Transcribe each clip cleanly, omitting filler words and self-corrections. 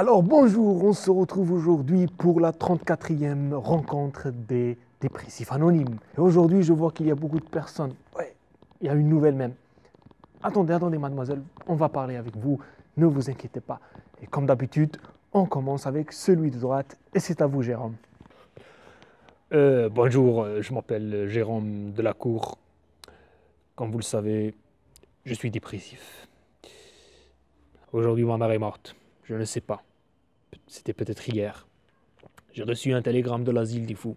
Alors bonjour, on se retrouve aujourd'hui pour la 34e rencontre des dépressifs anonymes. Et aujourd'hui, je vois qu'il y a beaucoup de personnes. Ouais, il y a une nouvelle même. Attendez mademoiselle, on va parler avec vous, ne vous inquiétez pas. Et comme d'habitude, on commence avec celui de droite et c'est à vous Jérôme. Bonjour, je m'appelle Jérôme Delacour. Comme vous le savez, je suis dépressif. Aujourd'hui, ma mère est morte, je ne sais pas. C'était peut-être hier. J'ai reçu un télégramme de l'asile des fous.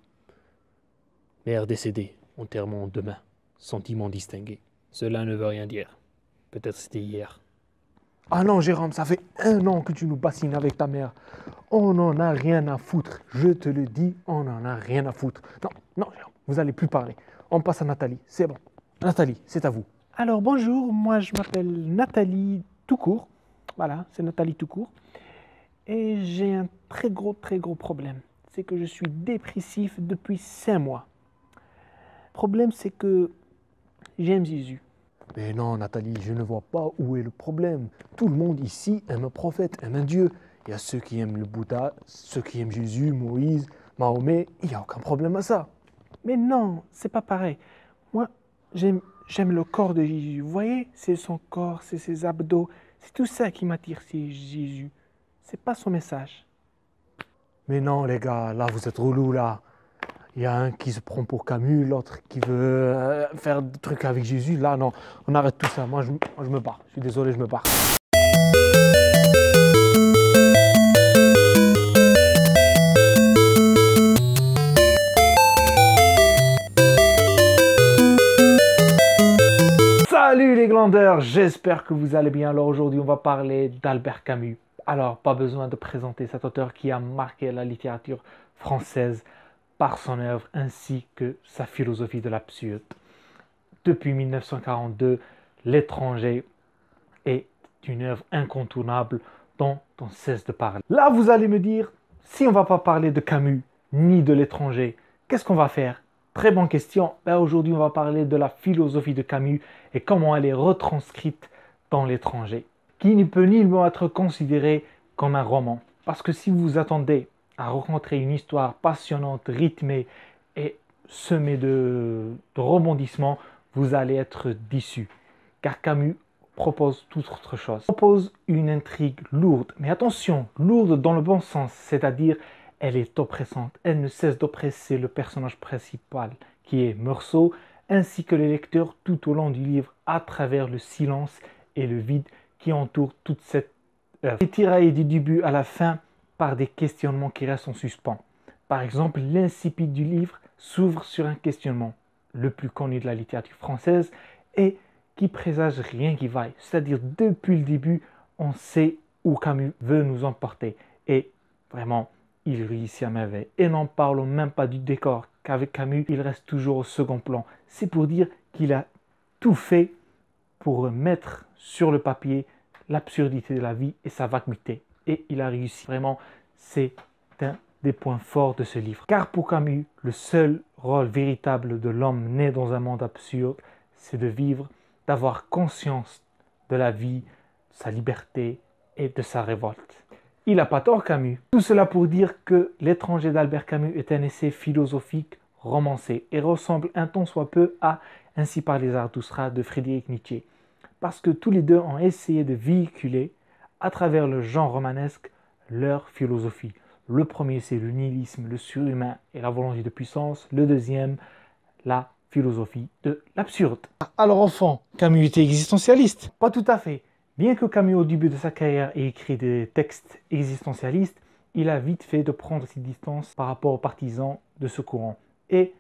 Mère décédée, enterrement demain, sentiment distingué. Cela ne veut rien dire. Peut-être c'était hier. Ah non Jérôme, ça fait 1 an que tu nous bassines avec ta mère. On n'en a rien à foutre. Je te le dis, on n'en a rien à foutre. Non Jérôme, vous n'allez plus parler. On passe à Nathalie, c'est bon. Nathalie, c'est à vous. Alors bonjour, moi je m'appelle Nathalie Toutcourt. Voilà, c'est Nathalie Toutcourt. Et j'ai un très gros problème. C'est que je suis dépressif depuis 5 mois. Le problème, c'est que j'aime Jésus. Mais non, Nathalie, je ne vois pas où est le problème. Tout le monde ici aime un prophète, aime un Dieu. Il y a ceux qui aiment le Bouddha, ceux qui aiment Jésus, Moïse, Mahomet. Il n'y a aucun problème à ça. Mais non, c'est pas pareil. Moi, j'aime le corps de Jésus. Vous voyez, c'est son corps, c'est ses abdos. C'est tout ça qui m'attire, c'est Jésus. C'est pas son message. Mais non, les gars, là, vous êtes relous, là. Il y a un qui se prend pour Camus, l'autre qui veut faire des trucs avec Jésus. Là, non, on arrête tout ça. Moi, je me barre. Je suis désolé, je me barre. Salut les glandeurs, j'espère que vous allez bien. Alors aujourd'hui, on va parler d'Albert Camus. Alors, pas besoin de présenter cet auteur qui a marqué la littérature française par son œuvre ainsi que sa philosophie de l'absurde. Depuis 1942, L'étranger est une œuvre incontournable dont on cesse de parler. Là, vous allez me dire, si on ne va pas parler de Camus ni de L'étranger, qu'est-ce qu'on va faire ? Très bonne question. Ben aujourd'hui, on va parler de la philosophie de Camus et comment elle est retranscrite dans L'étranger, qui ne peut nullement être considérée comme un roman. Parce que si vous vous attendez à rencontrer une histoire passionnante, rythmée et semée de rebondissements, vous allez être déçu. Car Camus propose toute autre chose. Il propose une intrigue lourde, mais attention, lourde dans le bon sens, c'est-à-dire elle est oppressante, elle ne cesse d'oppresser le personnage principal qui est Meursault, ainsi que les lecteurs tout au long du livre à travers le silence et le vide qui entoure toute cette œuvre. Il est tiraillé du début à la fin par des questionnements qui restent en suspens. Par exemple, l'insipide du livre s'ouvre sur un questionnement, le plus connu de la littérature française et qui présage rien qui vaille. C'est-à-dire depuis le début, on sait où Camus veut nous emporter et vraiment, il réussit à merveille. Et n'en parlons même pas du décor, qu'avec Camus, il reste toujours au second plan. C'est pour dire qu'il a tout fait pour mettre sur le papier l'absurdité de la vie et sa vacuité. Et il a réussi. Vraiment, c'est un des points forts de ce livre. Car pour Camus, le seul rôle véritable de l'homme né dans un monde absurde, c'est de vivre, d'avoir conscience de la vie, de sa liberté et de sa révolte. Il n'a pas tort Camus. Tout cela pour dire que L'étranger d'Albert Camus est un essai philosophique romancé et ressemble un tant soit peu à Ainsi par les Zarathustra de Friedrich Nietzsche. Parce que tous les deux ont essayé de véhiculer à travers le genre romanesque leur philosophie. Le premier c'est le nihilisme, le surhumain et la volonté de puissance. Le deuxième, la philosophie de l'absurde. Alors enfant, Camus était existentialiste? Pas tout à fait. Bien que Camus au début de sa carrière ait écrit des textes existentialistes, il a vite fait de prendre ses distances par rapport aux partisans de ce courant. Et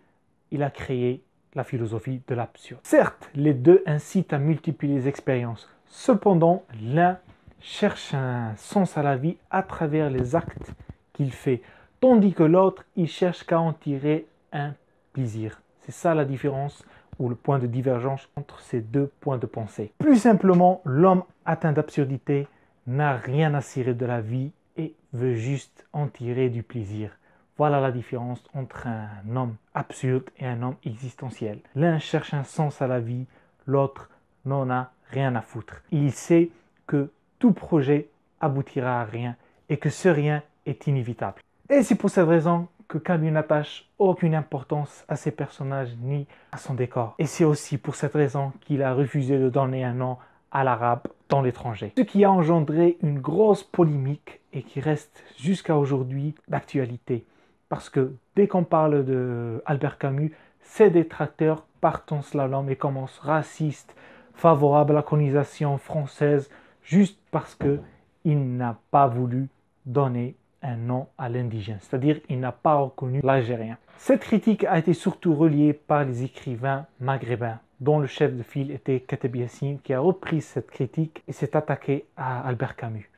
il a créé la philosophie de l'absurde. Certes, les deux incitent à multiplier les expériences. Cependant, l'un cherche un sens à la vie à travers les actes qu'il fait, tandis que l'autre, il cherche qu'à en tirer un plaisir. C'est ça la différence ou le point de divergence entre ces deux points de pensée. Plus simplement, l'homme atteint d'absurdité n'a rien à cirer de la vie et veut juste en tirer du plaisir. Voilà la différence entre un homme absurde et un homme existentiel. L'un cherche un sens à la vie, l'autre n'en a rien à foutre. Il sait que tout projet aboutira à rien et que ce rien est inévitable. Et c'est pour cette raison que Camus n'attache aucune importance à ses personnages ni à son décor. Et c'est aussi pour cette raison qu'il a refusé de donner un nom à l'arabe dans l'étranger. Ce qui a engendré une grosse polémique et qui reste jusqu'à aujourd'hui d'actualité. Parce que dès qu'on parle de Albert Camus, ses détracteurs partent en slalom et commencent racistes, favorables à la colonisation française, juste parce qu'il n'a pas voulu donner un nom à l'indigène, c'est-à-dire il n'a pas reconnu l'Algérien. Cette critique a été surtout reliée par les écrivains maghrébins, dont le chef de file était Kateb Yacine, qui a repris cette critique et s'est attaqué à Albert Camus.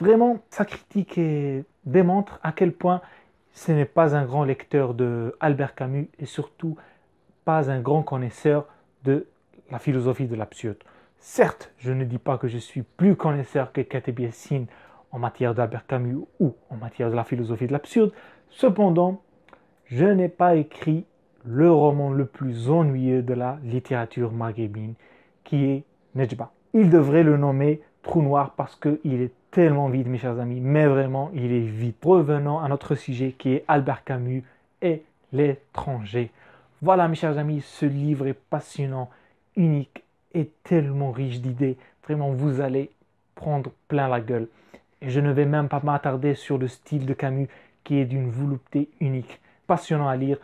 Vraiment, sa critique démontre à quel point ce n'est pas un grand lecteur de Albert Camus et surtout pas un grand connaisseur de la philosophie de l'absurde. Certes, je ne dis pas que je suis plus connaisseur que Kateb Yacine en matière d'Albert Camus ou en matière de la philosophie de l'absurde. Cependant, je n'ai pas écrit le roman le plus ennuyeux de la littérature maghrébine, qui est Nejba. Il devrait le nommer Trou Noir parce qu'il est tellement vide, mes chers amis, mais vraiment, il est vide. Revenons à notre sujet qui est Albert Camus et l'étranger. Voilà, mes chers amis, ce livre est passionnant, unique et tellement riche d'idées. Vraiment, vous allez prendre plein la gueule. Et je ne vais même pas m'attarder sur le style de Camus qui est d'une volupté unique. Passionnant à lire,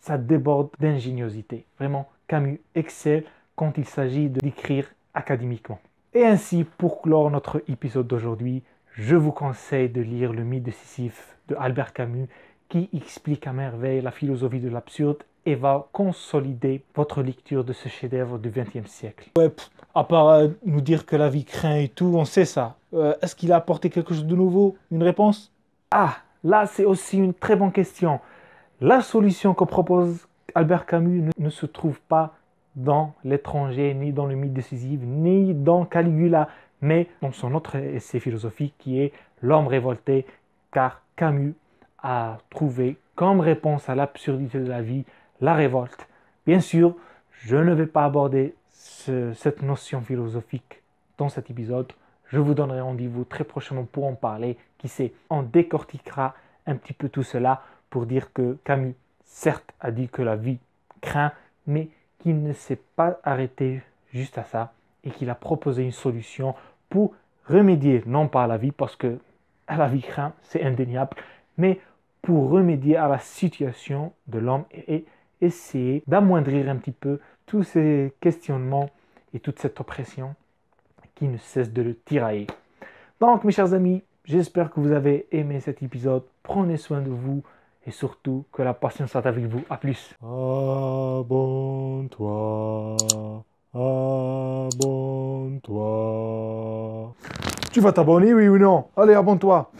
ça déborde d'ingéniosité. Vraiment, Camus excelle quand il s'agit de l'écrire académiquement. Et ainsi, pour clore notre épisode d'aujourd'hui, je vous conseille de lire Le mythe de Sisyphe de Albert Camus qui explique à merveille la philosophie de l'absurde et va consolider votre lecture de ce chef-d'œuvre du XXe siècle. Ouais, à part nous dire que la vie craint et tout, on sait ça. Est-ce qu'il a apporté quelque chose de nouveau? Une réponse? Ah, là c'est aussi une très bonne question. La solution que propose Albert Camus ne se trouve pas dans l'étranger, ni dans le mythe de Sisyphe, ni dans Caligula, mais dans son autre essai philosophique qui est L'homme révolté, car Camus a trouvé comme réponse à l'absurdité de la vie la révolte. Bien sûr, je ne vais pas aborder cette notion philosophique dans cet épisode. Je vous donnerai rendez-vous très prochainement pour en parler. Qui sait, on décortiquera un petit peu tout cela pour dire que Camus, certes, a dit que la vie craint, mais qu'il ne s'est pas arrêté juste à ça et qu'il a proposé une solution pour remédier, non pas à la vie, parce que à la vie craint, c'est indéniable, mais pour remédier à la situation de l'homme et essayer d'amoindrir un petit peu tous ces questionnements et toute cette oppression qui ne cesse de le tirailler. Donc, mes chers amis, j'espère que vous avez aimé cet épisode. Prenez soin de vous. Et surtout, que la patience soit avec vous. À plus. Abonne-toi. Tu vas t'abonner, oui ou non? Allez, abonne-toi.